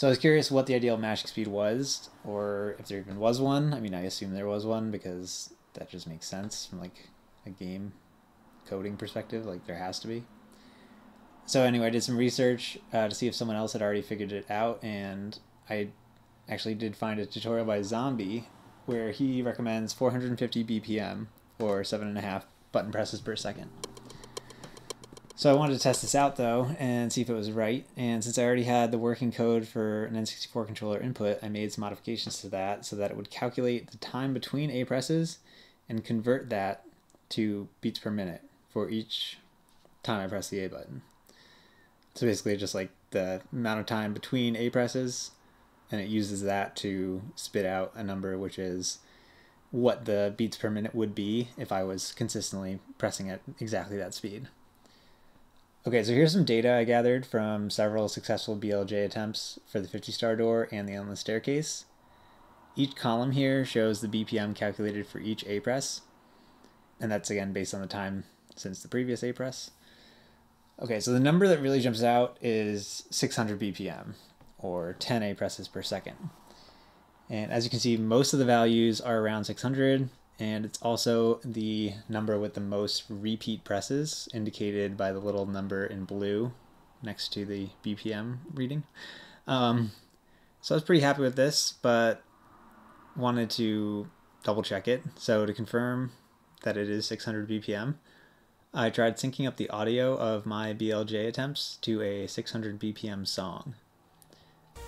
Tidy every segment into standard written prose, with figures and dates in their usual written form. So I was curious what the ideal matching speed was, or if there even was one. I mean, I assume there was one because that just makes sense from like a game coding perspective. Like there has to be. So anyway, I did some research to see if someone else had already figured it out, and I actually did find a tutorial by Zombie where he recommends 450 BPM or 7.5 button presses per second. So I wanted to test this out though and see if it was right, and since I already had the working code for an N64 controller input, I made some modifications to that so that it would calculate the time between A presses and convert that to beats per minute for each time I press the A button. So basically just like the amount of time between A presses, and it uses that to spit out a number which is what the beats per minute would be if I was consistently pressing at exactly that speed. Okay, so here's some data I gathered from several successful BLJ attempts for the 50-star door and the endless staircase. Each column here shows the BPM calculated for each A press, and that's again based on the time since the previous A press. Okay, so the number that really jumps out is 600 BPM, or 10 A presses per second. And as you can see, most of the values are around 600, and it's also the number with the most repeat presses, indicated by the little number in blue next to the BPM reading. So I was pretty happy with this, but wanted to double check it. So to confirm that it is 600 BPM, I tried syncing up the audio of my BLJ attempts to a 600 BPM song.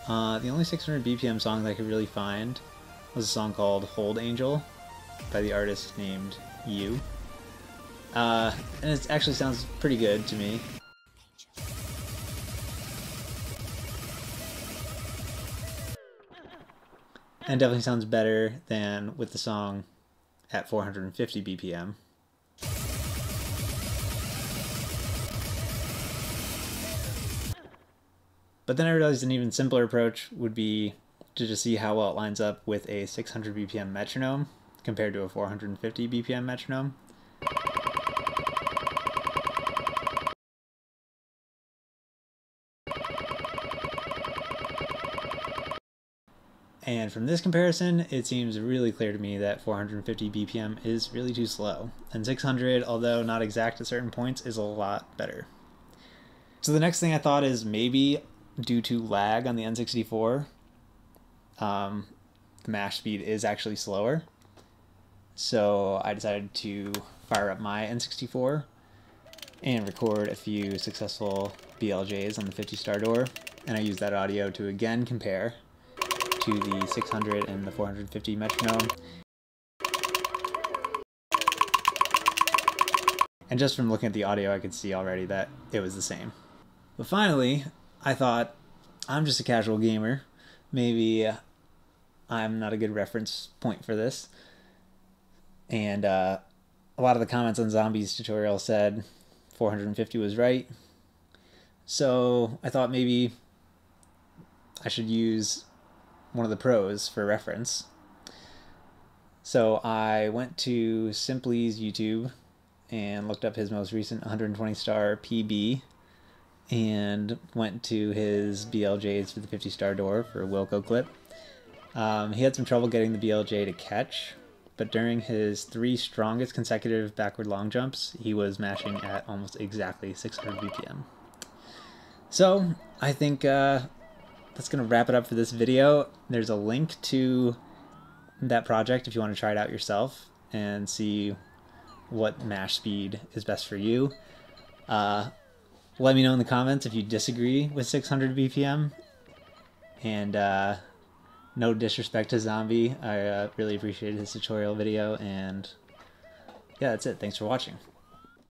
The only 600 BPM song that I could really find was a song called Hold Angel by the artist named You. And it actually sounds pretty good to me. And definitely sounds better than with the song at 450 BPM. But then I realized an even simpler approach would be to just see how well it lines up with a 600 BPM metronome compared to a 450 BPM metronome. And from this comparison, it seems really clear to me that 450 BPM is really too slow, and 600, although not exact at certain points, is a lot better. So the next thing I thought is maybe due to lag on the N64, the mash speed is actually slower. So I decided to fire up my N64 and record a few successful BLJs on the 50-star door, and I used that audio to again compare to the 600 and the 450 metronome. And just from looking at the audio, I could see already that it was the same. But finally, I thought, I'm just a casual gamer, maybe I'm not a good reference point for this. And a lot of the comments on Zombie's tutorial said 450 was right. So I thought maybe I should use one of the pros for reference. So I went to Simply's YouTube and looked up his most recent 120-star PB, and went to his BLJs for the 50-star door for a Wilco clip. He had some trouble getting the BLJ to catch, but during his three strongest consecutive backward long jumps, he was mashing at almost exactly 600 BPM. So I think that's going to wrap it up for this video. There's a link to that project if you want to try it out yourself and see what mash speed is best for you. Let me know in the comments if you disagree with 600 BPM, and no disrespect to Zombie, I really appreciated his tutorial video, and yeah, that's it. Thanks for watching.